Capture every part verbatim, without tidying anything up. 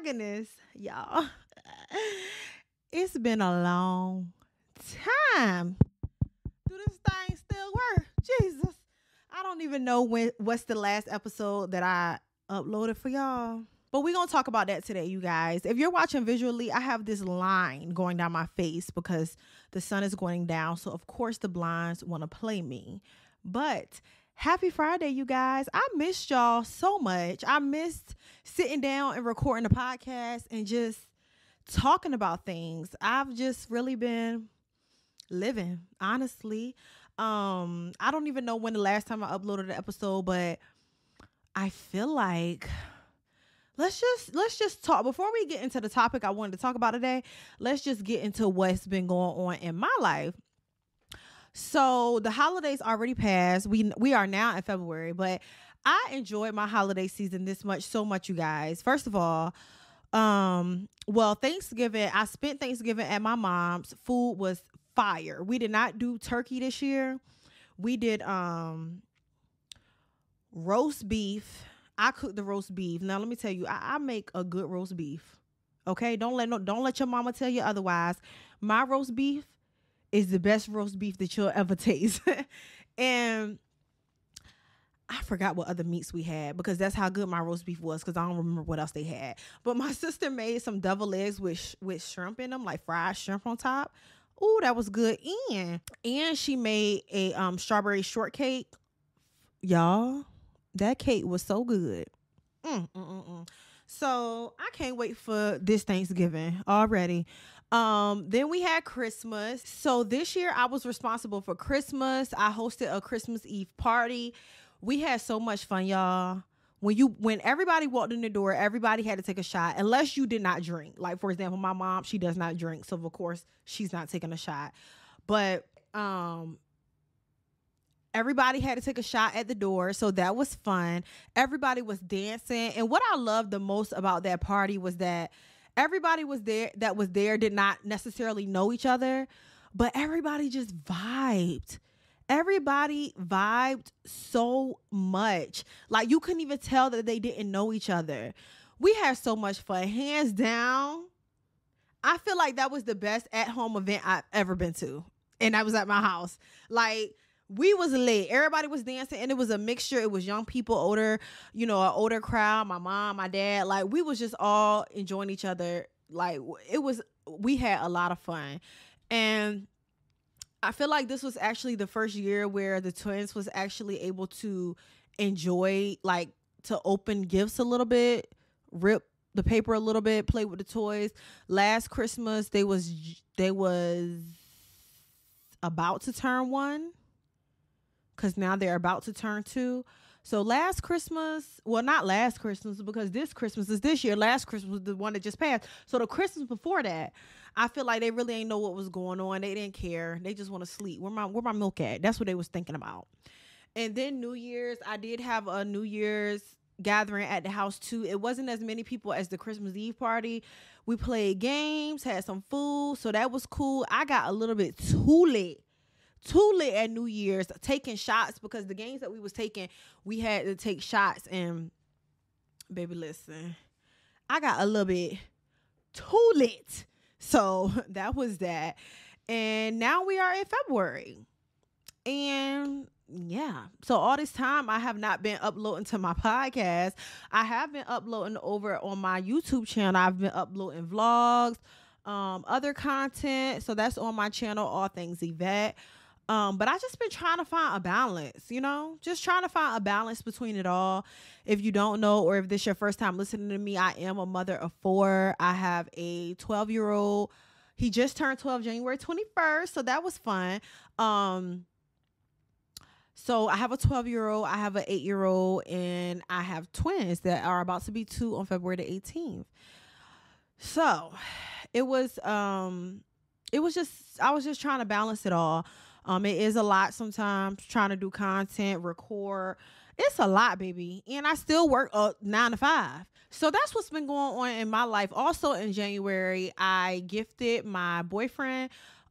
my goodness, y'all. It's been a long time. Do this thing still work? Jesus. I don't even know when. What's the last episode that I uploaded for y'all. But we're going to talk about that today, you guys. If you're watching visually, I have this line going down my face because the sun is going down. So, of course, the blinds want to play me. But happy Friday, you guys. I missed y'all so much. I missed sitting down and recording the podcast and just talking about things. I've just really been living, honestly. Um, I don't even know when the last time I uploaded an episode, but I feel like... Let's just let's just talk before we get into the topic I wanted to talk about today. Let's just get into what's been going on in my life. So the holidays already passed. We we are now in February, but I enjoyed my holiday season this much, so much, you guys. First of all, um, well, Thanksgiving, I spent Thanksgiving at my mom's. Food was fire. We did not do turkey this year. We did um roast beef. I cook the roast beef. Now, let me tell you, I, I make a good roast beef. Okay? Don't let no, don't let your mama tell you otherwise. My roast beef is the best roast beef that you'll ever taste. And I forgot what other meats we had because that's how good my roast beef was because I don't remember what else they had. But my sister made some double eggs with, sh- with shrimp in them, like fried shrimp on top. Ooh, that was good. And, and she made a um, strawberry shortcake. Y'all. That cake was so good. Mm, mm, mm, mm. So I can't wait for this Thanksgiving already. Um, then we had Christmas. So this year I was responsible for Christmas. I hosted a Christmas Eve party. We had so much fun, y'all. When you when everybody walked in the door, everybody had to take a shot unless you did not drink. Like, for example, my mom, she does not drink. So, of course, she's not taking a shot. But um everybody had to take a shot at the door, so that was fun. Everybody was dancing, and what I loved the most about that party was that everybody was there that was there did not necessarily know each other, but everybody just vibed. Everybody vibed so much. Like, you couldn't even tell that they didn't know each other. We had so much fun. Hands down, I feel like that was the best at-home event I've ever been to, and that was at my house. Like, we was lit. Everybody was dancing, and it was a mixture. It was young people, older, you know, an older crowd, my mom, my dad. Like, we was just all enjoying each other. Like, it was, we had a lot of fun. And I feel like this was actually the first year where the twins was actually able to enjoy, like, to open gifts a little bit, rip the paper a little bit, play with the toys. Last Christmas, they was, they was about to turn one. Because now they're about to turn two. So last Christmas, well, not last Christmas, because this Christmas is this year. Last Christmas was the one that just passed. So the Christmas before that, I feel like they really ain't know what was going on. They didn't care. They just want to sleep. Where my where my milk at? That's what they was thinking about. And then New Year's, I did have a New Year's gathering at the house too. It wasn't as many people as the Christmas Eve party. We played games, had some food. So that was cool. I got a little bit too lit. Too lit at New Year's, taking shots, because the games that we was taking, we had to take shots. And baby, listen, I got a little bit too lit. So that was that. And now we are in February. And yeah, so all this time I have not been uploading to my podcast. I have been uploading over on my YouTube channel. I've been uploading vlogs, um, other content. So that's on my channel, All Things Yvette. Um, but I just been trying to find a balance, you know, just trying to find a balance between it all. If you don't know, or if this is your first time listening to me, I am a mother of four. I have a twelve year old. He just turned twelve January twenty-first. So that was fun. Um, so I have a twelve year old, I have an eight year old, and I have twins that are about to be two on February the eighteenth. So it was, um, it was just, I was just trying to balance it all. Um, it is a lot sometimes, trying to do content, record. It's a lot, baby. And I still work uh, nine to five. So that's what's been going on in my life. Also in January, I gifted my boyfriend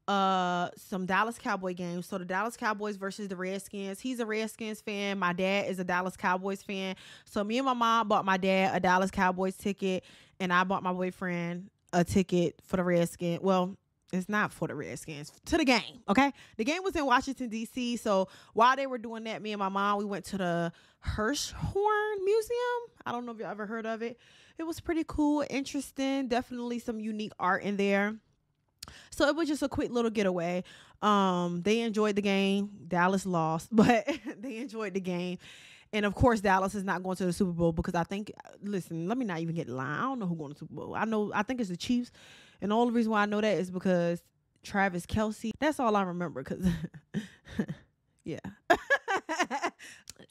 uh, some Dallas Cowboy games. So the Dallas Cowboys versus the Redskins. He's a Redskins fan. My dad is a Dallas Cowboys fan. So me and my mom bought my dad a Dallas Cowboys ticket, and I bought my boyfriend a ticket for the Redskins. Well, it's not for the Redskins, to the game, okay? The game was in Washington, D C, so while they were doing that, me and my mom, we went to the Hirshhorn Museum. I don't know if you ever heard of it. It was pretty cool, interesting, definitely some unique art in there. So it was just a quick little getaway. Um, they enjoyed the game. Dallas lost, but they enjoyed the game. And, of course, Dallas is not going to the Super Bowl because I think, listen, let me not even get lying. I don't know who's going to the Super Bowl. I know, I think it's the Chiefs. And the only reason why I know that is because Travis Kelsey. That's all I remember because, yeah.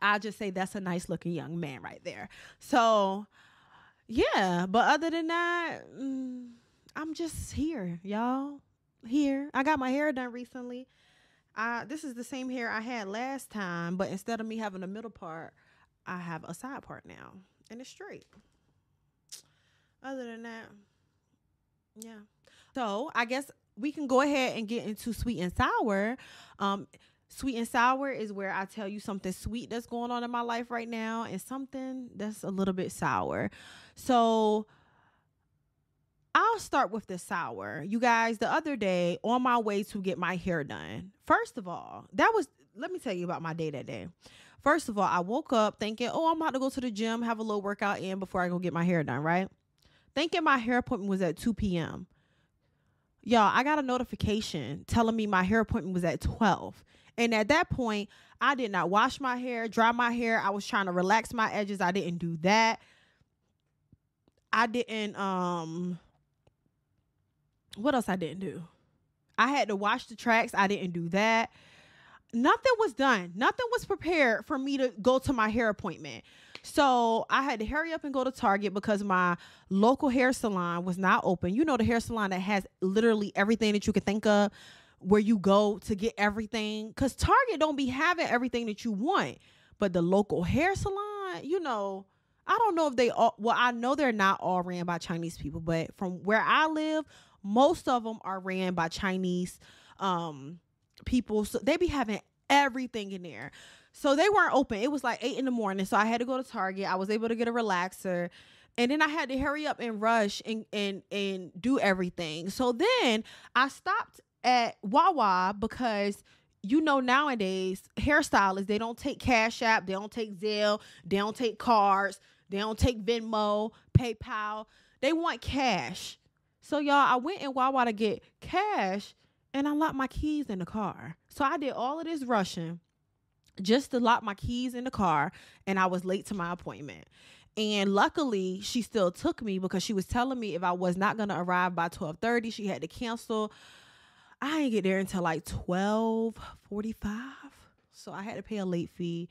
I just say that's a nice-looking young man right there. So, yeah. But other than that, I'm just here, y'all. Here. I got my hair done recently. I, this is the same hair I had last time, but instead of me having a middle part, I have a side part now, and it's straight. Other than that, yeah. So I guess we can go ahead and get into sweet and sour. Um, sweet and sour is where I tell you something sweet that's going on in my life right now and something that's a little bit sour. So I'll start with the sour. You guys, the other day, on my way to get my hair done, first of all, that was, let me tell you about my day that day. First of all, I woke up thinking, oh, I'm about to go to the gym, have a little workout in before I go get my hair done, right? Thinking my hair appointment was at two p.m. Y'all, I got a notification telling me my hair appointment was at twelve. And at that point, I did not wash my hair, dry my hair. I was trying to relax my edges. I didn't do that. I didn't, um... what else I didn't do? I had to wash the tracks. I didn't do that. Nothing was done. Nothing was prepared for me to go to my hair appointment. So I had to hurry up and go to Target because my local hair salon was not open. You know, the hair salon that has literally everything that you can think of where you go to get everything. Because Target don't be having everything that you want. But the local hair salon, you know, I don't know if they all, well, I know they're not all ran by Chinese people, but from where I live, most of them are ran by Chinese um, people. So they be having everything in there. So they weren't open. It was like eight in the morning. So I had to go to Target. I was able to get a relaxer. And then I had to hurry up and rush and, and, and do everything. So then I stopped at Wawa because, you know, nowadays, hairstylists, they don't take Cash App. They don't take Zelle. They don't take cards. They don't take Venmo, PayPal. They want cash. So, y'all, I went in Wawa to get cash, and I locked my keys in the car. So I did all of this rushing just to lock my keys in the car, and I was late to my appointment. And luckily, she still took me because she was telling me if I was not going to arrive by twelve thirty, she had to cancel. I didn't get there until like twelve forty-five, so I had to pay a late fee,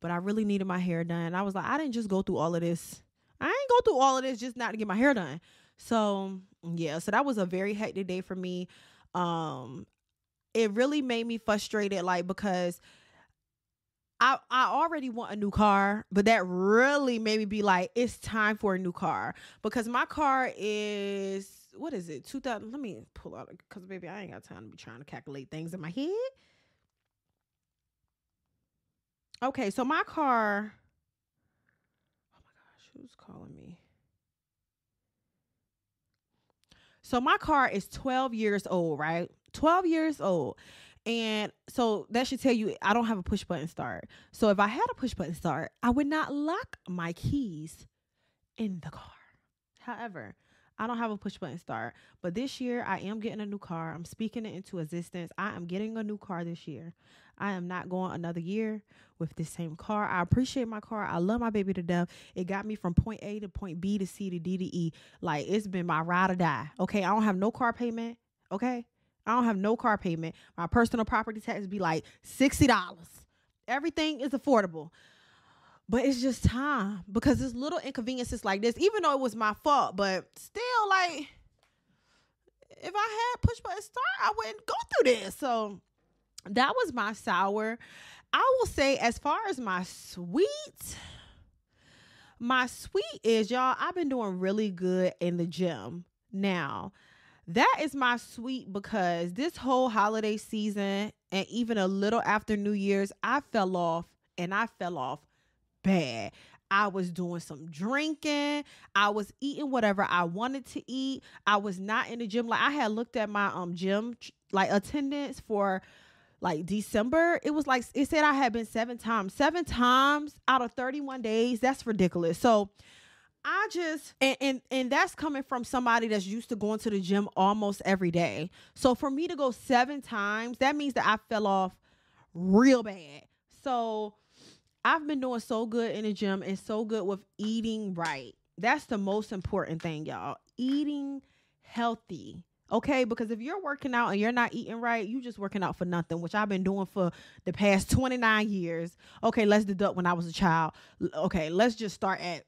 but I really needed my hair done. I was like, I didn't just go through all of this. I ain't go through all of this just not to get my hair done. So, yeah, so that was a very hectic day for me. Um, it really made me frustrated, like, because I I already want a new car, but that really made me be like, it's time for a new car because my car is, what is it? two thousand. Let me pull out because, baby, I ain't got time to be trying to calculate things in my head. Okay, so my car. Oh, my gosh, who's calling me? So my car is twelve years old, right? twelve years old. And so that should tell you I don't have a push button start. So if I had a push button start, I would not lock my keys in the car. However, I don't have a push button start. But this year I am getting a new car. I'm speaking it into existence. I am getting a new car this year. I am not going another year with this same car. I appreciate my car. I love my baby to death. It got me from point A to point B to C to D to E. Like, it's been my ride or die. Okay, I don't have no car payment. Okay, I don't have no car payment. My personal property tax be like sixty dollars. Everything is affordable. But it's just time because there's little inconveniences like this, even though it was my fault, but still, like, if I had push button start, I wouldn't go through this. So that was my sour. I will say, as far as my sweet, my sweet is, y'all, I've been doing really good in the gym. Now, That is my sweet, because this whole holiday season and even a little after New Year's, I fell off, and I fell off bad. I was doing some drinking. I was eating whatever I wanted to eat. I was not in the gym. Like, I had looked at my um gym like attendance for like December. It was like, it said I had been seven times, seven times out of thirty-one days. That's ridiculous. So I just, and, and, and that's coming from somebody that's used to going to the gym almost every day. So for me to go seven times, that means that I fell off real bad. So I've been doing so good in the gym and so good with eating right. That's the most important thing, y'all. Eating healthy. Okay? Because if you're working out and you're not eating right, you just working out for nothing, which I've been doing for the past twenty-nine years. Okay, let's deduct when I was a child. Okay, let's just start at,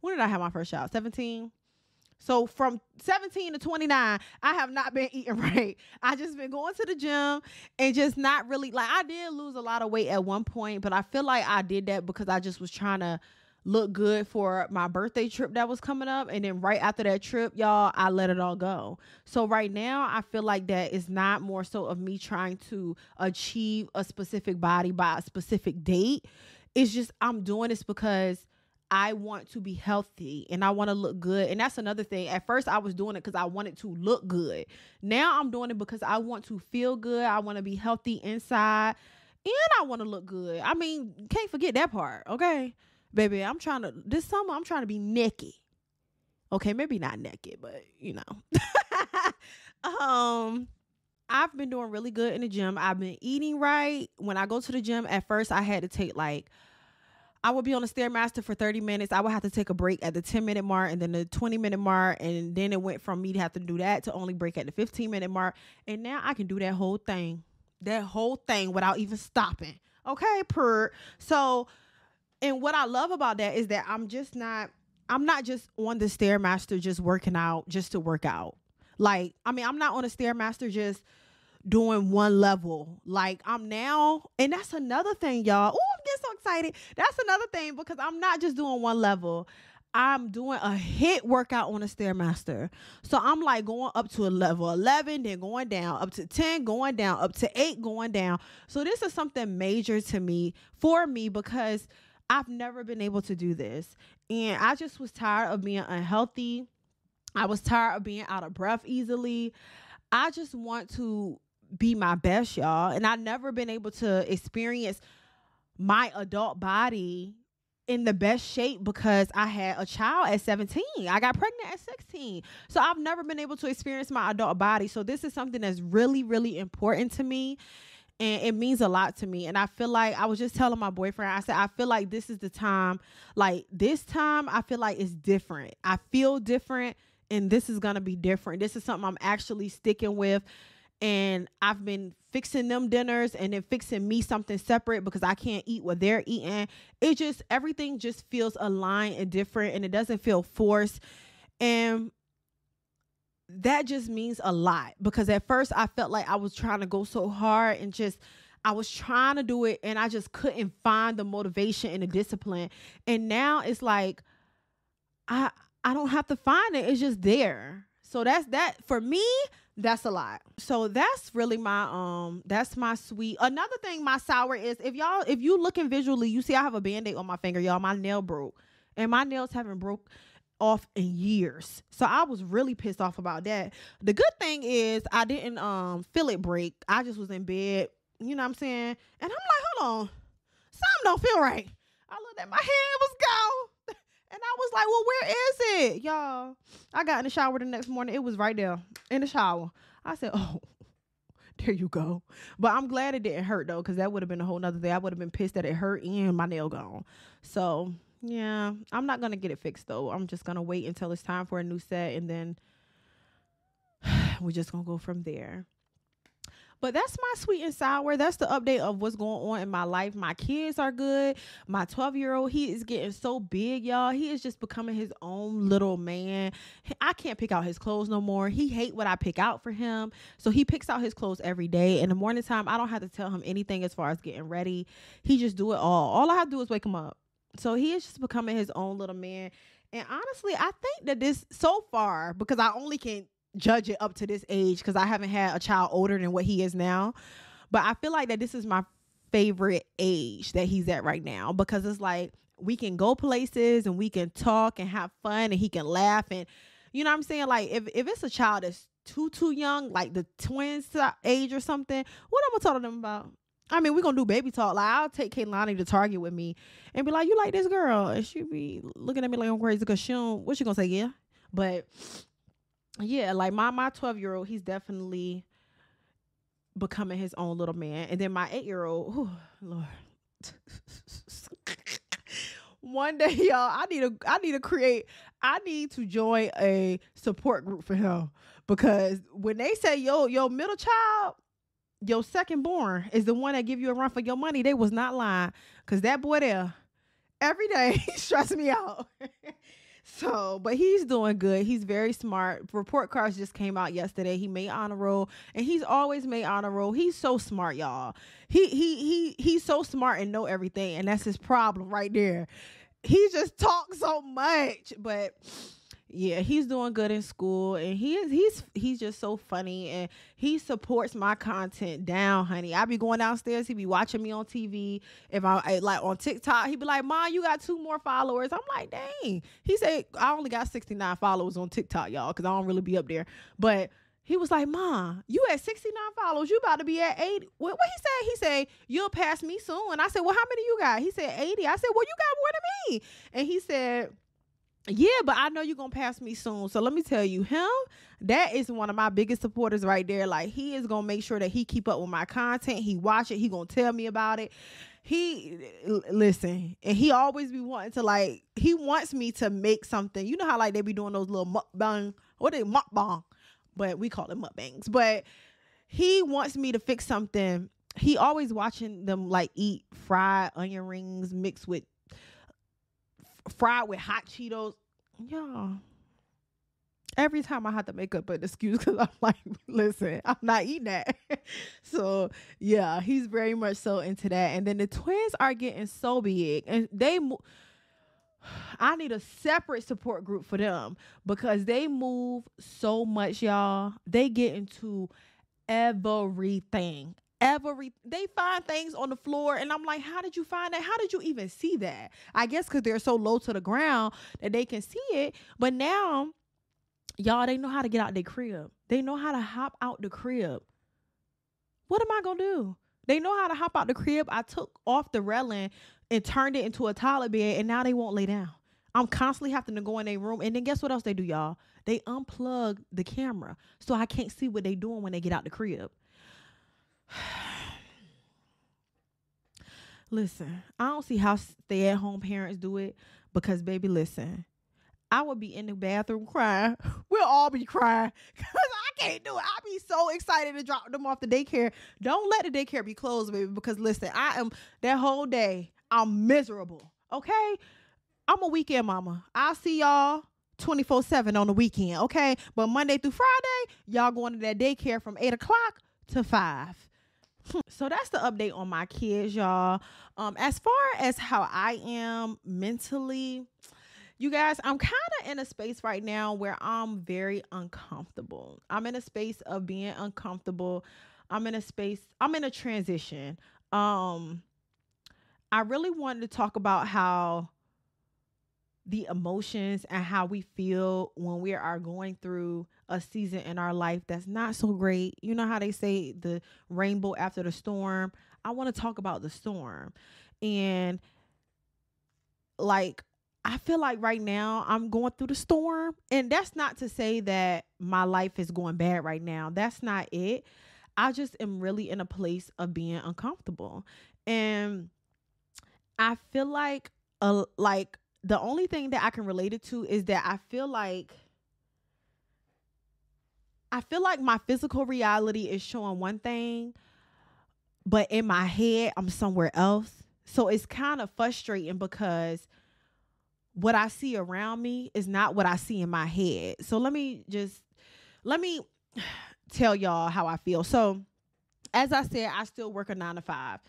when did I have my first child? seventeen. So from seventeen to twenty-nine, I have not been eating right. I just been going to the gym and just not really, like, I did lose a lot of weight at one point, but I feel like I did that because I just was trying to look good for my birthday trip that was coming up. And then right after that trip, y'all, I let it all go. So right now I feel like that is not more so of me trying to achieve a specific body by a specific date. It's just, I'm doing this because I want to be healthy and I want to look good. And that's another thing. At first I was doing it because I wanted to look good. Now I'm doing it because I want to feel good. I want to be healthy inside and I want to look good. I mean, can't forget that part. Okay, baby, I'm trying to, this summer, I'm trying to be naked. Okay, maybe not naked, but you know, um, I've been doing really good in the gym. I've been eating right. When I go to the gym, at first I had to take like, I would be on the Stairmaster for thirty minutes. I would have to take a break at the ten minute mark and then the twenty minute mark. And then it went from me to have to do that to only break at the fifteen minute mark. And now I can do that whole thing, that whole thing without even stopping. Okay, per. So, and what I love about that is that I'm just not, I'm not just on the Stairmaster just working out, just to work out. Like, I mean, I'm not on a Stairmaster just doing one level. Like, I'm now, and that's another thing, y'all. Ooh, I'm getting so excited. That's another thing, because I'm not just doing one level. I'm doing a hit workout on a Stairmaster. So I'm like going up to a level eleven, then going down, up to ten, going down, up to eight, going down. So this is something major to me, for me, because I've never been able to do this. And I just was tired of being unhealthy. I was tired of being out of breath easily. I just want to be my best, y'all. And I've never been able to experience my adult body in the best shape because I had a child at seventeen. I got pregnant at sixteen. So I've never been able to experience my adult body. So this is something that's really, really important to me. And it means a lot to me. And I feel like, I was just telling my boyfriend, I said, I feel like this is the time, like this time, I feel like it's different. I feel different. And this is going to be different. This is something I'm actually sticking with. And I've been fixing them dinners and then fixing me something separate because I can't eat what they're eating. It just, everything just feels aligned and different, and it doesn't feel forced. And that just means a lot, because at first I felt like I was trying to go so hard and just, I was trying to do it and I just couldn't find the motivation and the discipline. And now it's like, I, I don't have to find it. It's just there. So that's that for me. That's a lot. So that's really my, um, that's my sweet. Another thing, my sour is, if y'all, if you looking visually, you see, I have a Band-Aid on my finger, y'all. My nail broke, and my nails haven't broke off in years. So I was really pissed off about that. The good thing is I didn't, um, feel it break. I just was in bed, you know what I'm saying? And I'm like, hold on, something don't feel right. I looked at my hand, it was gone. And I was like, well, where is it? Y'all, I got in the shower the next morning. It was right there in the shower. I said, oh, there you go. But I'm glad it didn't hurt, though, because that would have been a whole nother day. I would have been pissed that it hurt and my nail gone. So, yeah, I'm not going to get it fixed, though. I'm just going to wait until it's time for a new set. And then we're just going to go from there. But that's my sweet and sour. That's the update of what's going on in my life. My kids are good. My twelve-year-old, he is getting so big, y'all. He is just becoming his own little man. I can't pick out his clothes no more. He hates what I pick out for him. So he picks out his clothes every day. In the morning time, I don't have to tell him anything as far as getting ready. He just do it all. All I have to do is wake him up. So he is just becoming his own little man. And honestly, I think that this so far, because I only can judge it up to this age because I haven't had a child older than what he is now. But I feel like that this is my favorite age that he's at right now, because it's like we can go places and we can talk and have fun and he can laugh. And you know what I'm saying? Like if, if it's a child that's too, too young, like the twins age or something, what I'm going to talk to them about? I mean, we're going to do baby talk. Like, I'll take Kaylani to Target with me and be like, you like this girl? And she'll be looking at me like I'm crazy because she don't, what she going to say? Yeah. But yeah, like my, my twelve-year-old, he's definitely becoming his own little man. And then my eight-year-old, oh, Lord. One day, y'all, I need to, I need to create, I need to join a support group for him. Because when they say, yo, your middle child, your second born is the one that give you a run for your money, they was not lying. Because that boy there, every day, he stressed me out. So, but he's doing good. He's very smart. Report cards just came out yesterday. He made honor roll, and he's always made honor roll. He's so smart, y'all. He he he he's so smart and know everything, and that's his problem right there. He just talks so much, but yeah, he's doing good in school, and he is he's he's just so funny, and he supports my content down, honey. I be going downstairs, he be watching me on T V. If I like on TikTok, he be like, "Mom, you got two more followers." I'm like, "Dang." He said, "I only got sixty-nine followers on TikTok, y'all, because I don't really be up there." But he was like, "Mom, you at sixty-nine followers? You about to be at eighty?" What, what he said? He said, "You'll pass me soon." I said, "Well, how many you got?" He said, eighty. I said, "Well, you got more than me." And he said, "Yeah, but I know you're going to pass me soon." So let me tell you, him, that is one of my biggest supporters right there. Like, he is going to make sure that he keep up with my content. He watch it. He going to tell me about it. He, listen, and he always be wanting to, like, he wants me to make something. You know how, like, they be doing those little mukbang, what they mukbang, but we call it mukbangs. But he wants me to fix something. He always watching them, like, eat fried onion rings mixed with fried with hot Cheetos, y'all. Every time I have to make up an excuse because I'm like, listen, I'm not eating that. So yeah, he's very much so into that. And then the twins are getting so big, and they, mo- I need a separate support group for them because they move so much, y'all. They get into everything. Every they find things on the floor, and I'm like, how did you find that? How did you even see that? I guess because they're so low to the ground that they can see it. But now, y'all, they know how to get out their crib. They know how to hop out the crib. What am I gonna do? They know how to hop out the crib. I took off the railing and turned it into a toddler bed, and now they won't lay down. I'm constantly having to go in their room. And then guess what else they do, y'all? They unplug the camera so I can't see what they're doing when they get out the crib. Listen, I don't see how stay-at-home parents do it because, baby, listen, I would be in the bathroom crying. We'll all be crying because I can't do it. I'd be so excited to drop them off to daycare. Don't let the daycare be closed, baby, because, listen, I am that whole day. I'm miserable, okay? I'm a weekend mama. I'll see y'all twenty-four seven on the weekend, okay? But Monday through Friday, y'all going to that daycare from eight o'clock to five. So that's the update on my kids, y'all. Um, as far as how I am mentally, you guys, I'm kind of in a space right now where I'm very uncomfortable. I'm in a space of being uncomfortable. I'm in a space, I'm in a transition. Um, I really wanted to talk about how the emotions and how we feel when we are going through a season in our life that's not so great. You know how they say the rainbow after the storm? I want to talk about the storm. And like, I feel like right now I'm going through the storm, and that's not to say that my life is going bad right now. That's not it. I just am really in a place of being uncomfortable. And I feel like, a, like, the only thing that I can relate it to is that I feel like I feel like my physical reality is showing one thing, but in my head, I'm somewhere else. So it's kind of frustrating because what I see around me is not what I see in my head. So let me just, let me tell y'all how I feel. So as I said, I still work a nine to five.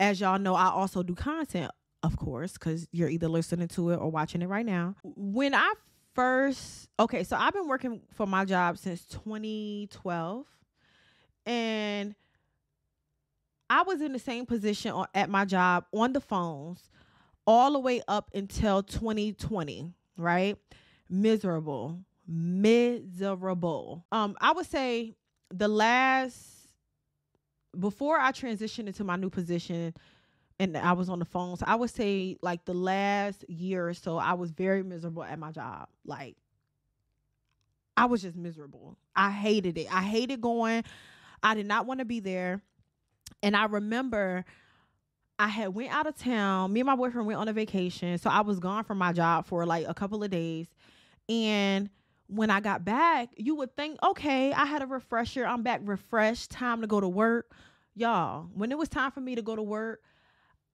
As y'all know, I also do content, of course, because you're either listening to it or watching it right now. When I first, okay, so I've been working for my job since twenty twelve, and I was in the same position on, at my job on the phones all the way up until twenty twenty, right? Miserable, miserable. Um, I would say the last, before I transitioned into my new position and I was on the phone, so I would say like the last year or so, I was very miserable at my job. Like, I was just miserable. I hated it. I hated going. I did not want to be there. And I remember I had went out of town. Me and my boyfriend went on a vacation. So I was gone from my job for like a couple of days. And when I got back, you would think, okay, I had a refresher. I'm back refreshed. Time to go to work. Y'all, when it was time for me to go to work,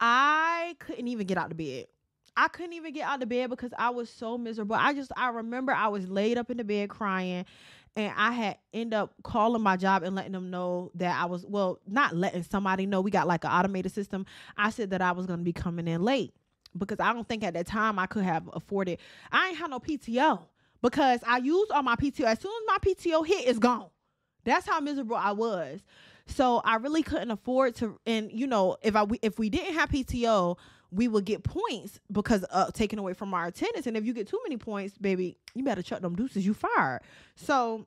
I couldn't even get out of bed. I couldn't even get out of bed because I was so miserable. I just, I remember I was laid up in the bed crying, and I had end up calling my job and letting them know that I was, well, not letting somebody know. We got like an automated system. I said that I was going to be coming in late because I don't think at that time I could have afforded. I ain't had no P T O. Because I used all my P T O. As soon as my P T O hit, it's gone. That's how miserable I was. So I really couldn't afford to. And, you know, if I if we didn't have P T O, we would get points because uh, taken away from our attendance. And if you get too many points, baby, you better chuck them deuces. You fired. So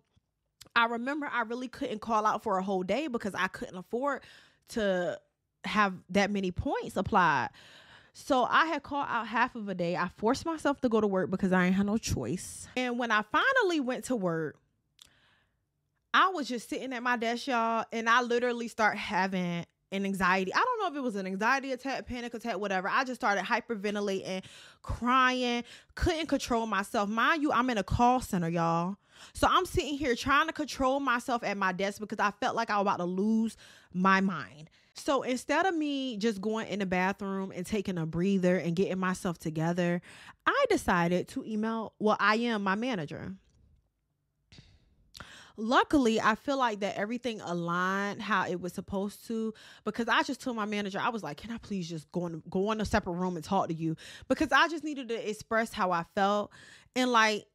I remember I really couldn't call out for a whole day because I couldn't afford to have that many points applied. So I had called out half of a day. I forced myself to go to work because I ain't had no choice. And when I finally went to work, I was just sitting at my desk, y'all, and I literally start having an anxiety. I don't know if it was an anxiety attack, panic attack, whatever. I just started hyperventilating, crying, couldn't control myself. Mind you, I'm in a call center, y'all. So I'm sitting here trying to control myself at my desk because I felt like I was about to lose my mind. So instead of me just going in the bathroom and taking a breather and getting myself together, I decided to email, well, I am my manager. Luckily, I feel like that everything aligned how it was supposed to, because I just told my manager, I was like, can I please just go in, go in a separate room and talk to you? Because I just needed to express how I felt. And like,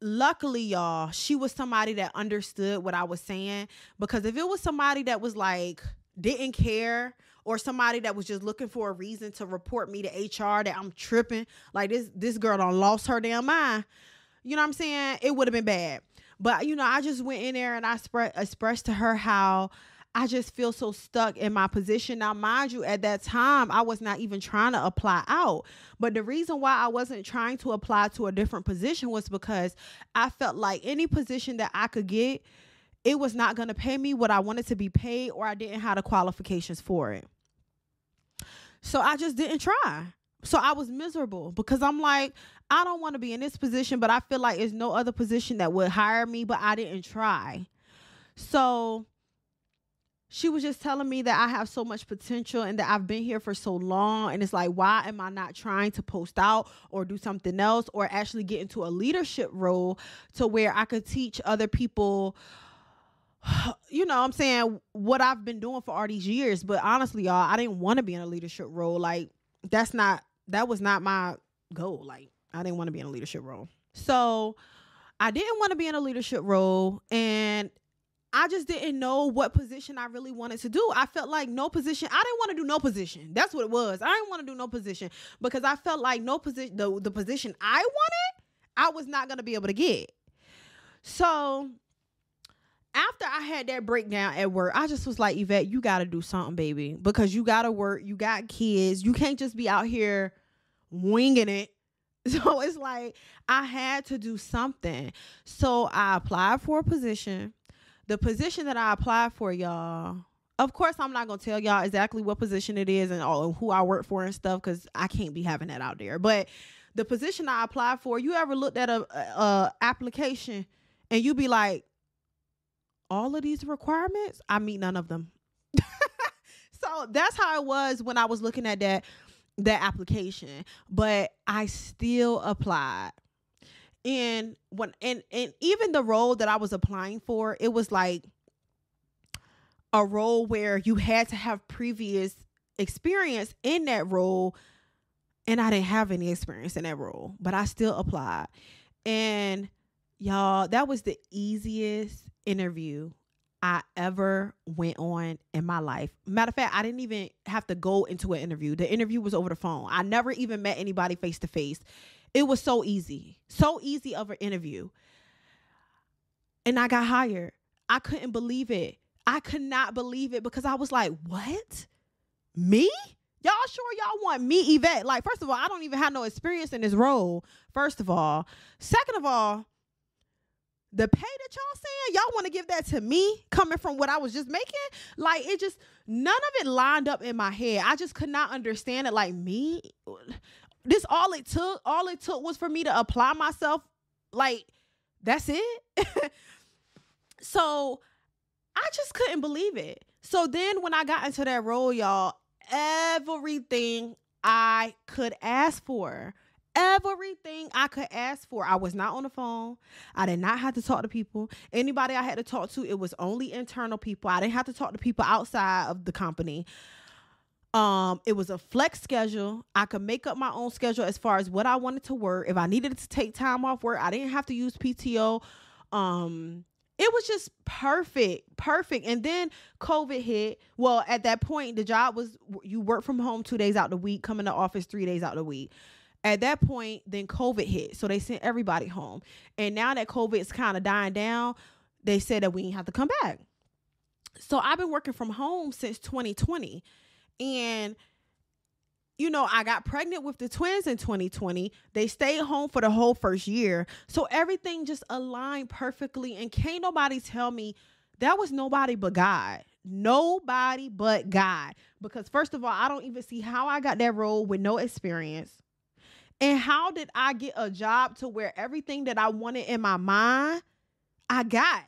luckily, y'all, she was somebody that understood what I was saying, because if it was somebody that was like, didn't care, or somebody that was just looking for a reason to report me to H R that I'm tripping, like this, this girl done lost her damn mind. You know what I'm saying? It would have been bad. But, you know, I just went in there and I spread, expressed to her how I just feel so stuck in my position. Now, mind you, at that time, I was not even trying to apply out. But the reason why I wasn't trying to apply to a different position was because I felt like any position that I could get, it was not going to pay me what I wanted to be paid, or I didn't have the qualifications for it. So I just didn't try. So I was miserable because I'm like, I don't want to be in this position, but I feel like there's no other position that would hire me, but I didn't try. So she was just telling me that I have so much potential and that I've been here for so long. And it's like, why am I not trying to post out or do something else, or actually get into a leadership role to where I could teach other people, you know what I'm saying, what I've been doing for all these years. But honestly, y'all, I didn't want to be in a leadership role. Like, that's not, that was not my goal. Like, I didn't want to be in a leadership role. So I didn't want to be in a leadership role, and I just didn't know what position I really wanted to do. I felt like no position. I didn't want to do no position. That's what it was. I didn't want to do no position because I felt like no position, the, the position I wanted, I was not going to be able to get. So after I had that breakdown at work, I just was like, Yvette, you got to do something, baby, because you got to work. You got kids. You can't just be out here winging it. So it's like I had to do something. So I applied for a position. The position that I applied for, y'all, of course, I'm not going to tell y'all exactly what position it is and all, who I work for and stuff, because I can't be having that out there. But the position I applied for, you ever looked at a, a application and you be like, all of these requirements? I meet none of them. So that's how it was when I was looking at that, that application. But I still applied. And when and, and even the role that I was applying for, it was like a role where you had to have previous experience in that role And I didn't have any experience in that role, but I still applied. And y'all, that was the easiest interview I ever went on in my life. Matter of fact, I didn't even have to go into an interview. The interview was over the phone. I never even met anybody face to face. It was so easy, so easy of an interview. And I got hired. I couldn't believe it. I could not believe it because I was like, what? Me? Y'all sure y'all want me, Yvette? Like, first of all, I don't even have no experience in this role, first of all. Second of all, the pay that y'all saying, y'all want to give that to me coming from what I was just making? Like, it just, none of it lined up in my head. I just could not understand it. Like, me? This all it took, all it took was for me to apply myself. Like, that's it? So I just couldn't believe it. So then when I got into that role, y'all, everything I could ask for, everything I could ask for. I was not on the phone. I did not have to talk to people. Anybody I had to talk to, it was only internal people. I didn't have to talk to people outside of the company. Um, it was a flex schedule. I could make up my own schedule as far as what I wanted to work. If I needed to take time off work, I didn't have to use P T O. Um, it was just perfect, perfect. And then COVID hit. Well, at that point, the job was you work from home two days out the week, come in the office three days out the week. At that point, then COVID hit. So they sent everybody home. And now that COVID is kind of dying down, they said that we didn't have to come back. So I've been working from home since twenty twenty. And, you know, I got pregnant with the twins in twenty twenty. They stayed home for the whole first year. So everything just aligned perfectly. And can't nobody tell me that was nobody but God. Nobody but God. Because first of all, I don't even see how I got that role with no experience. And how did I get a job to where everything that I wanted in my mind, I got?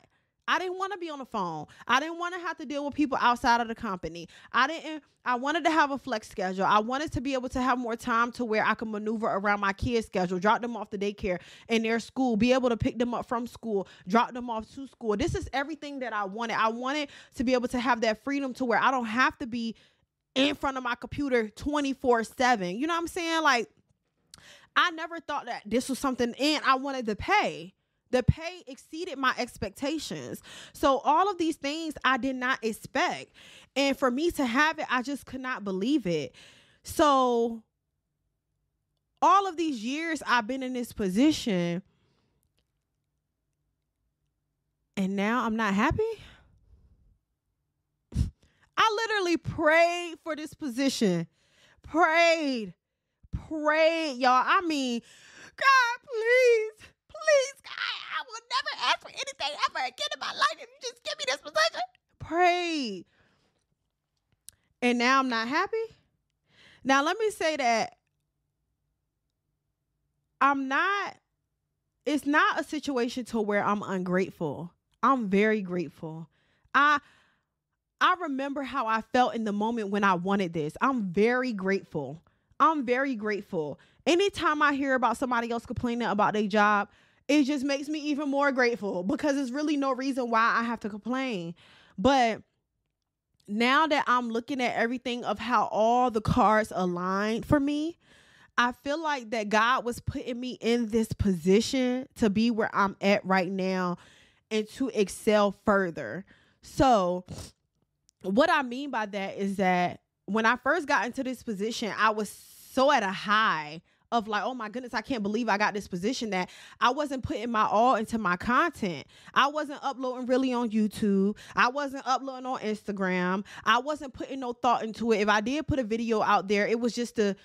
I didn't want to be on the phone. I didn't want to have to deal with people outside of the company. I didn't. I wanted to have a flex schedule. I wanted to be able to have more time to where I could maneuver around my kids' schedule, drop them off to daycare and their school, be able to pick them up from school, drop them off to school. This is everything that I wanted. I wanted to be able to have that freedom to where I don't have to be in front of my computer twenty-four seven. You know what I'm saying? Like, I never thought that this was something, and I wanted the pay. The pay exceeded my expectations. So all of these things I did not expect. And for me to have it, I just could not believe it. So all of these years I've been in this position, and now I'm not happy. I literally prayed for this position. Prayed. Prayed, y'all. I mean, God, please, please, God, I will never ask for anything ever again in my life if you just give me this position. Prayed. And now I'm not happy. Now, let me say that I'm not, it's not a situation to where I'm ungrateful. I'm very grateful. I, I remember how I felt in the moment when I wanted this. I'm very grateful. I'm very grateful. Anytime I hear about somebody else complaining about their job, it just makes me even more grateful because there's really no reason why I have to complain. But now that I'm looking at everything of how all the cards aligned for me, I feel like that God was putting me in this position to be where I'm at right now and to excel further. So what I mean by that is that when I first got into this position, I was so at a high of like, oh my goodness, I can't believe I got this position, that I wasn't putting my all into my content. I wasn't uploading really on YouTube. I wasn't uploading on Instagram. I wasn't putting no thought into it. If I did put a video out there, it was just to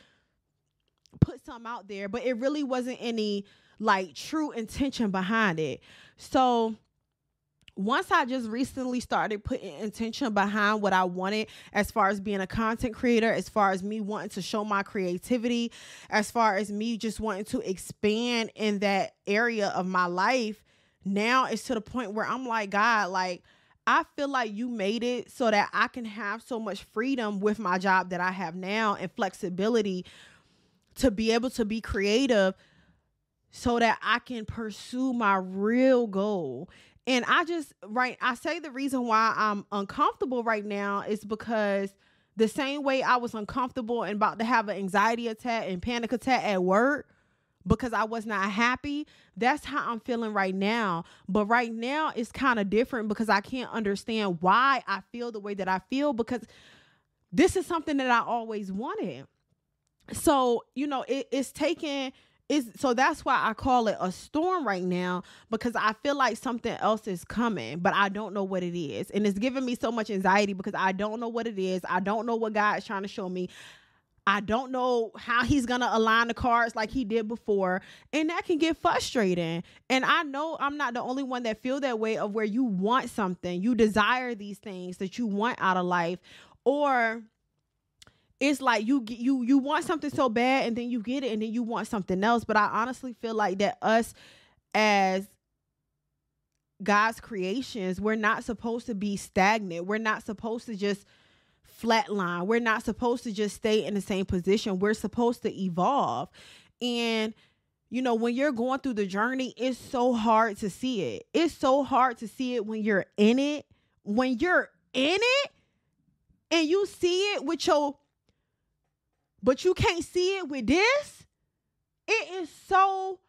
put something out there, but it really wasn't any like true intention behind it. So once I just recently started putting intention behind what I wanted as far as being a content creator, as far as me wanting to show my creativity, as far as me just wanting to expand in that area of my life, now it's to the point where I'm like, God, like, I feel like you made it so that I can have so much freedom with my job that I have now and flexibility to be able to be creative so that I can pursue my real goal. And I just, right, I say the reason why I'm uncomfortable right now is because the same way I was uncomfortable and about to have an anxiety attack and panic attack at work because I was not happy, that's how I'm feeling right now. But right now it's kind of different because I can't understand why I feel the way that I feel, because this is something that I always wanted. So, you know, it, it's taking... It's, so that's why I call it a storm right now, because I feel like something else is coming, but I don't know what it is. And it's giving me so much anxiety because I don't know what it is. I don't know what God's trying to show me. I don't know how he's going to align the cards like he did before. And that can get frustrating. And I know I'm not the only one that feel that way, of where you want something, you desire these things that you want out of life, or it's like you you you want something so bad and then you get it and then you want something else. But I honestly feel like that us as God's creations, we're not supposed to be stagnant. We're not supposed to just flatline. We're not supposed to just stay in the same position. We're supposed to evolve. And, you know, when you're going through the journey, it's so hard to see it. It's so hard to see it when you're in it. When you're in it and you see it with your... But you can't see it with this. It is so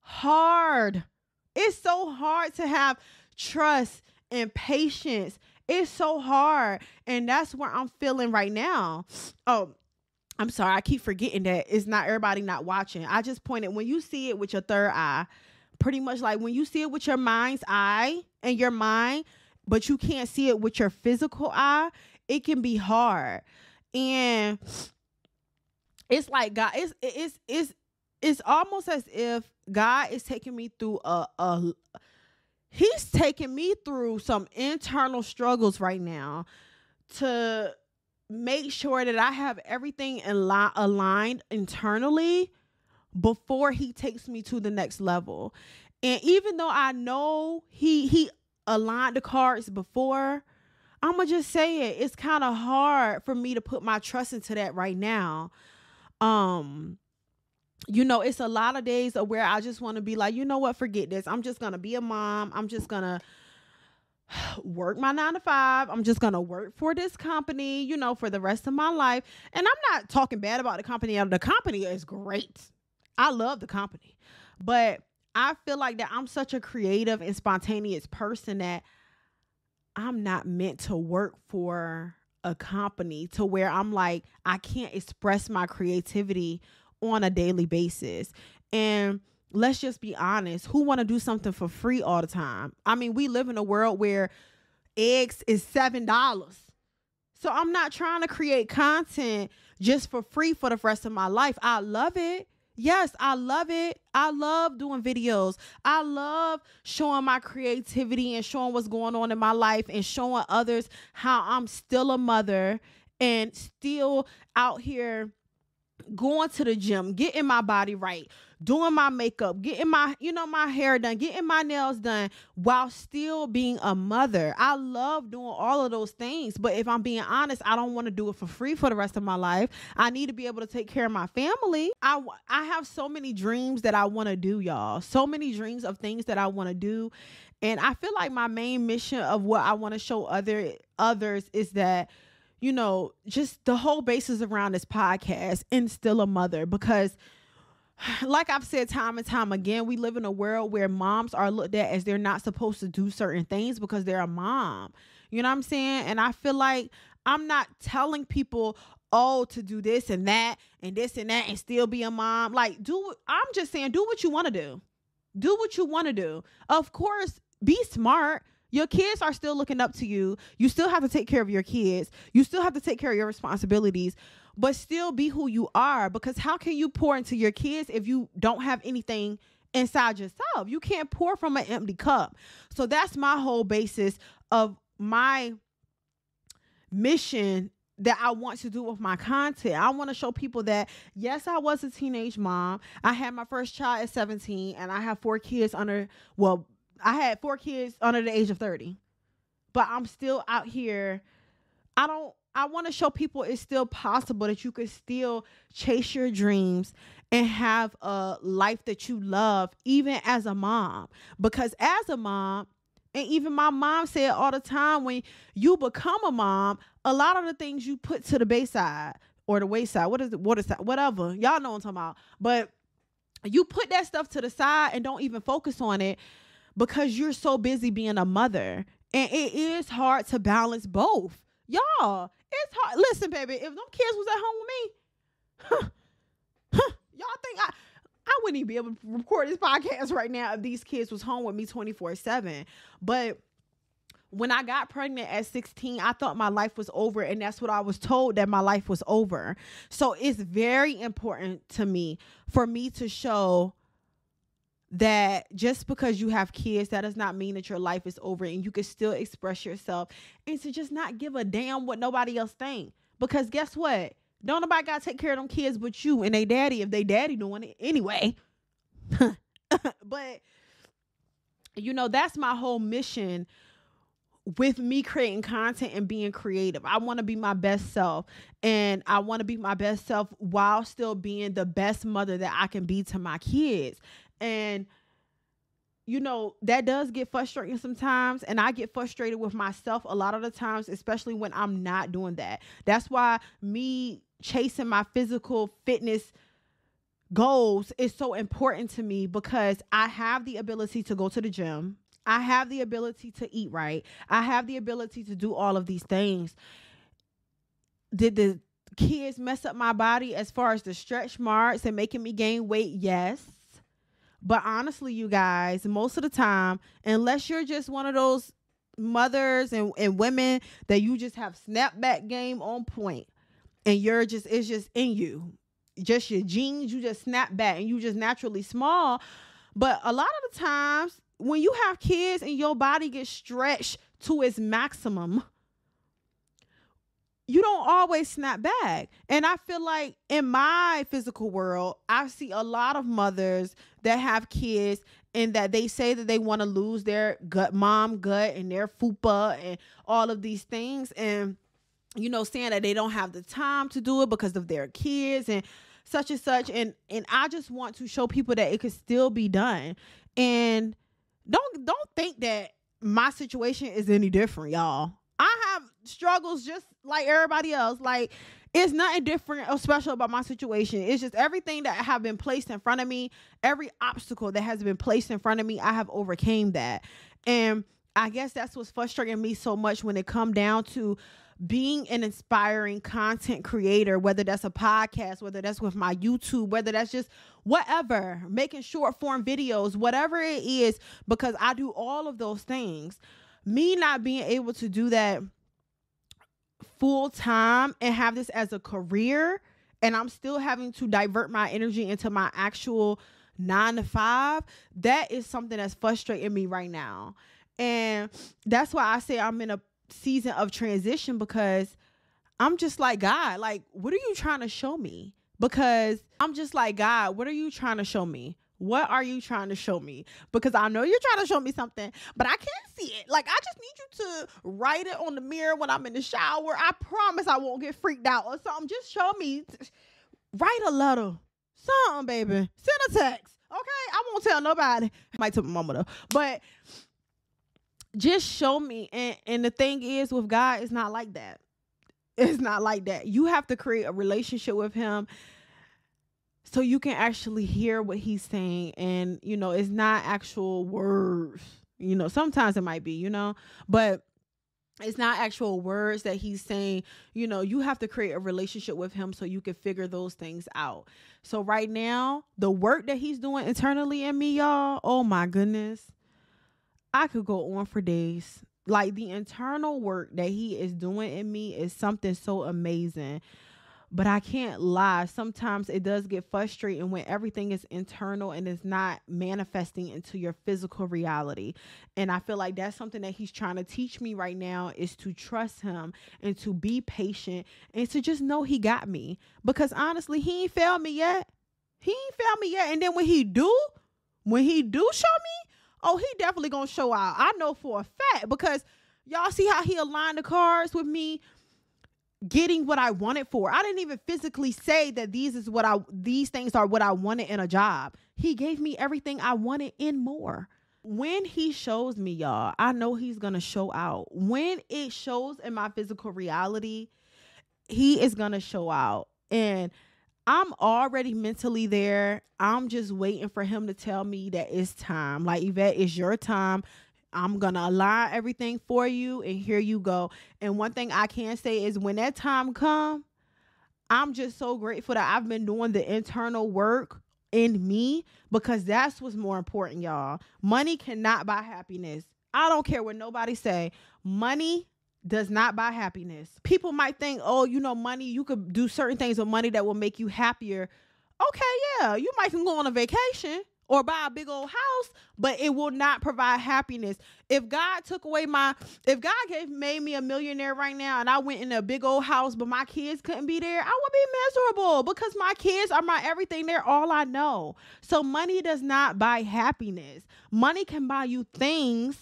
hard. It's so hard to have trust and patience. It's so hard. And that's where I'm feeling right now. Oh, I'm sorry. I keep forgetting that it's not everybody not watching. I just pointed, when you see it with your third eye, pretty much like when you see it with your mind's eye and your mind, but you can't see it with your physical eye, it can be hard. And it's like God, it's, it's, it's, it's almost as if God is taking me through a, a, he's taking me through some internal struggles right now to make sure that I have everything in li- aligned internally before he takes me to the next level. And even though I know he, he aligned the cards before, I'm going to just say it, it's kind of hard for me to put my trust into that right now. Um, you know, it's a lot of days of where I just want to be like, you know what, forget this. I'm just going to be a mom. I'm just going to work my nine to five. I'm just going to work for this company, you know, for the rest of my life. And I'm not talking bad about the company. The company is great. I love the company, but I feel like that I'm such a creative and spontaneous person that I'm not meant to work for a company to where I'm like, I can't express my creativity on a daily basis. And let's just be honest, who want to do something for free all the time? I mean, we live in a world where eggs is seven dollars. So I'm not trying to create content just for free for the rest of my life. I love it. Yes, I love it. I love doing videos. I love showing my creativity and showing what's going on in my life and showing others how I'm still a mother and still out here going to the gym, getting my body right, doing my makeup, getting my, you know, my hair done, getting my nails done while still being a mother. I love doing all of those things. But if I'm being honest, I don't want to do it for free for the rest of my life. I need to be able to take care of my family. I, I have so many dreams that I want to do, y'all. So many dreams of things that I want to do. And I feel like my main mission of what I want to show other others is that, you know, just the whole basis around this podcast, And Still a Mother, because like I've said time and time again, we live in a world where moms are looked at as they're not supposed to do certain things because they're a mom. You know what I'm saying? And I feel like I'm not telling people, oh, to do this and that and this and that and still be a mom. Like, do, I'm just saying, do what you want to do. Do what you want to do. Of course, be smart. Your kids are still looking up to you. You still have to take care of your kids. You still have to take care of your responsibilities, but still be who you are, because how can you pour into your kids if you don't have anything inside yourself? You can't pour from an empty cup. So that's my whole basis of my mission that I want to do with my content. I want to show people that, yes, I was a teenage mom. I had my first child at seventeen, and I have four kids under, well, I had four kids under the age of thirty, but I'm still out here. I don't, I want to show people it's still possible that you could still chase your dreams and have a life that you love, even as a mom, because as a mom, And even my mom said all the time, when you become a mom, a lot of the things you put to the bayside or the wayside, what is it, water side, whatever, y'all know what I'm talking about. But you put that stuff to the side and don't even focus on it because you're so busy being a mother. And it is hard to balance both. Y'all, it's hard. Listen, baby, if them kids was at home with me, huh, huh, y'all think I... I wouldn't even be able to record this podcast right now if these kids was home with me twenty-four seven. But when I got pregnant at sixteen, I thought my life was over. And that's what I was told, that my life was over. So it's very important to me for me to show that just because you have kids, that does not mean that your life is over and you can still express yourself, and to just not give a damn what nobody else think. Because guess what? Don't nobody got to take care of them kids but you and they daddy, if they daddy doing it anyway. But, you know, that's my whole mission with me creating content and being creative. I want to be my best self, and I want to be my best self while still being the best mother that I can be to my kids. And, you know, that does get frustrating sometimes, and I get frustrated with myself a lot of the times, especially when I'm not doing that. That's why me chasing my physical fitness goals is so important to me, because I have the ability to go to the gym. I have the ability to eat right. I have the ability to do all of these things. Did the kids mess up my body as far as the stretch marks and making me gain weight? Yes. But honestly, you guys, most of the time, unless you're just one of those mothers and, and women that you just have snapback game on point, and you're just, it's just in you, just your genes, you just snap back and you just naturally small. But a lot of the times when you have kids and your body gets stretched to its maximum, you don't always snap back. And I feel like in my physical world, I see a lot of mothers that have kids and that they say that they want to lose their gut, mom gut, and their fupa and all of these things. And, you know, saying that they don't have the time to do it because of their kids and such and such. And, and I just want to show people that it could still be done. And don't, don't think that my situation is any different, y'all. I have struggles just like everybody else. Like, it's nothing different or special about my situation. It's just everything that have been placed in front of me, every obstacle that has been placed in front of me, I have overcame that. And I guess that's what's frustrating me so much when it comes down to being an inspiring content creator, whether that's a podcast, whether that's with my YouTube, whether that's just whatever, making short form videos, whatever it is, because I do all of those things. Me not being able to do that full time and have this as a career, and I'm still having to divert my energy into my actual nine to five, that is something that's frustrating me right now. And that's why I say I'm in a season of transition, because I'm just like, God, like, what are you trying to show me? Because I'm just like, God, what are you trying to show me? What are you trying to show me? Because I know you're trying to show me something, but I can't see it. Like, I just need you to write it on the mirror when I'm in the shower. I promise I won't get freaked out or something. Just show me. Write a letter. Something, baby. Send a text. Okay? I won't tell nobody. Might tell my mama, though. But just show me. And, and the thing is, with God, it's not like that. It's not like that. You have to create a relationship with him so you can actually hear what he's saying. And, you know, it's not actual words. You know, sometimes it might be, you know, but it's not actual words that he's saying. You know, you have to create a relationship with him so you can figure those things out. So right now, the work that he's doing internally in me, y'all, oh my goodness, I could go on for days. Like, the internal work that he is doing in me is something so amazing. But I can't lie, sometimes it does get frustrating when everything is internal and it's not manifesting into your physical reality. And I feel like that's something that he's trying to teach me right now, is to trust him and to be patient and to just know he got me. Because honestly, he ain't failed me yet. He ain't failed me yet. And then when he do, when he do show me, oh, he definitely gonna show out. I know for a fact, because y'all see how he aligned the cards with me getting what I wanted for. I didn't even physically say that these is what I, these things are what I wanted in a job. He gave me everything I wanted and more. When he shows me, y'all, I know he's going to show out. When it shows in my physical reality, he is going to show out. And I'm already mentally there. I'm just waiting for him to tell me that it's time. Like, Yvette, it's your time. I'm going to align everything for you, and here you go. And one thing I can say is when that time comes, I'm just so grateful that I've been doing the internal work in me, because that's what's more important, y'all. Money cannot buy happiness. I don't care what nobody say. Money does not buy happiness. People might think, oh, you know, money, you could do certain things with money that will make you happier. Okay, yeah, you might can go on a vacation or buy a big old house, but it will not provide happiness. If God took away my, if God gave, made me a millionaire right now and I went in a big old house, but my kids couldn't be there, I would be miserable, because my kids are my everything. They're all I know. So money does not buy happiness. Money can buy you things,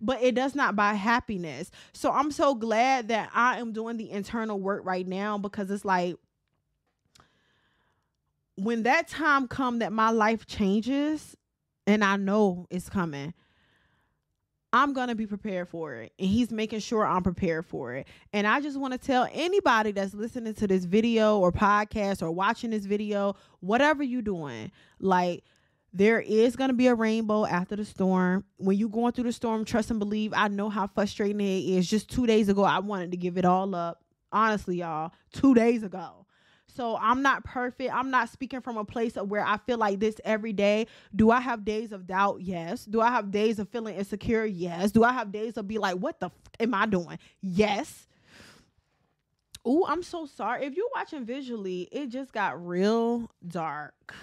but it does not buy happiness. So I'm so glad that I am doing the internal work right now, because it's like, when that time come that my life changes, and I know it's coming, I'm going to be prepared for it. And he's making sure I'm prepared for it. And I just want to tell anybody that's listening to this video or podcast or watching this video, whatever you're doing, like, there is going to be a rainbow after the storm. When you're going through the storm, trust and believe. I know how frustrating it is. Just two days ago, I wanted to give it all up. Honestly, y'all, two days ago. So I'm not perfect. I'm not speaking from a place of where I feel like this every day. Do I have days of doubt? Yes. Do I have days of feeling insecure? Yes. Do I have days of be like, what the f am I doing? Yes. Ooh, I'm so sorry. If you're watching visually, it just got real dark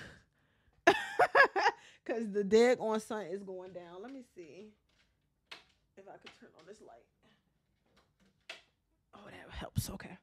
because the dead on sun is going down. Let me see if I could turn on this light. Oh, that helps. Okay.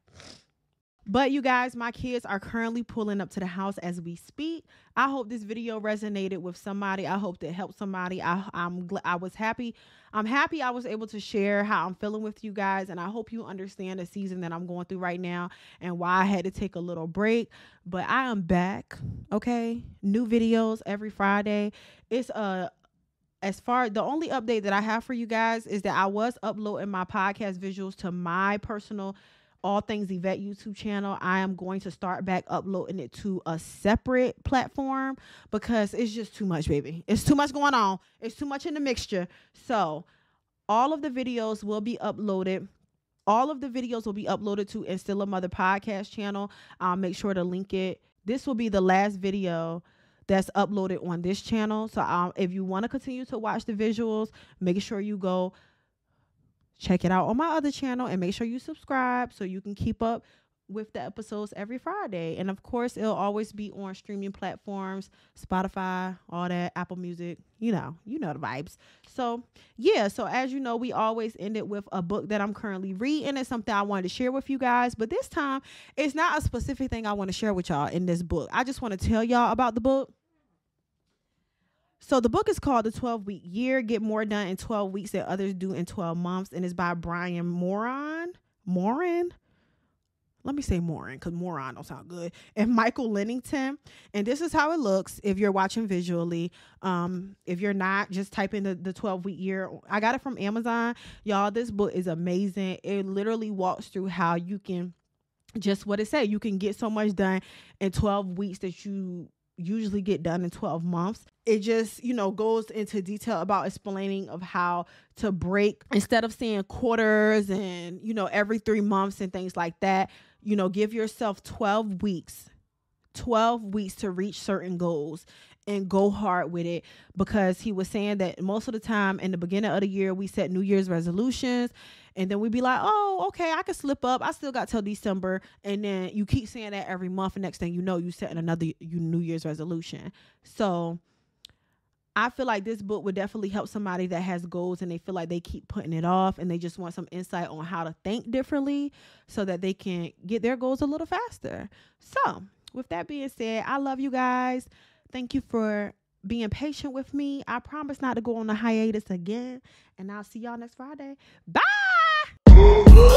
But you guys, my kids are currently pulling up to the house as we speak. I hope this video resonated with somebody. I hope it helped somebody. I, I'm gl- I was happy. I'm happy I was able to share how I'm feeling with you guys. And I hope you understand the season that I'm going through right now and why I had to take a little break. But I am back, okay? New videos every Friday. It's a... As far, the only update that I have for you guys is that I was uploading my podcast visuals to my personal All Things Yvette YouTube channel. I am going to start back uploading it to a separate platform because it's just too much, baby. It's too much going on. It's too much in the mixture. So all of the videos will be uploaded. All of the videos will be uploaded to And Still A Mother Podcast channel. I'll make sure to link it. This will be the last video that's uploaded on this channel. So um, if you want to continue to watch the visuals, make sure you go check it out on my other channel and make sure you subscribe so you can keep up with the episodes every Friday. And of course, it'll always be on streaming platforms, Spotify, all that, Apple Music, you know, you know the vibes. So yeah, so as you know, we always end it with a book that I'm currently reading. It's something I wanted to share with you guys, but this time it's not a specific thing I want to share with y'all in this book. I just want to tell y'all about the book. So the book is called The twelve-Week Year, Get More Done in twelve weeks Than Others Do in twelve months, and it's by Brian Morin. Morin? Let me say Morin, because Morin don't sound good. And Michael Lennington. And this is how it looks if you're watching visually. Um, if you're not, just type in the, the twelve-Week Year. I got it from Amazon. Y'all, this book is amazing. It literally walks through how you can, just what it said, you can get so much done in twelve weeks that you usually get done in twelve months. It just, you know, goes into detail about explaining of how to break, instead of saying quarters and, you know, every three months and things like that, you know, give yourself twelve weeks, twelve weeks to reach certain goals and go hard with it. Because he was saying that most of the time in the beginning of the year, we set New Year's resolutions and then we'd be like, oh, okay, I can slip up. I still got till December. And then you keep saying that every month. And next thing you know, you setting another New Year's resolution. So I feel like this book would definitely help somebody that has goals and they feel like they keep putting it off and they just want some insight on how to think differently so that they can get their goals a little faster. So with that being said, I love you guys. Thank you for being patient with me. I promise not to go on a hiatus again. And I'll see y'all next Friday. Bye!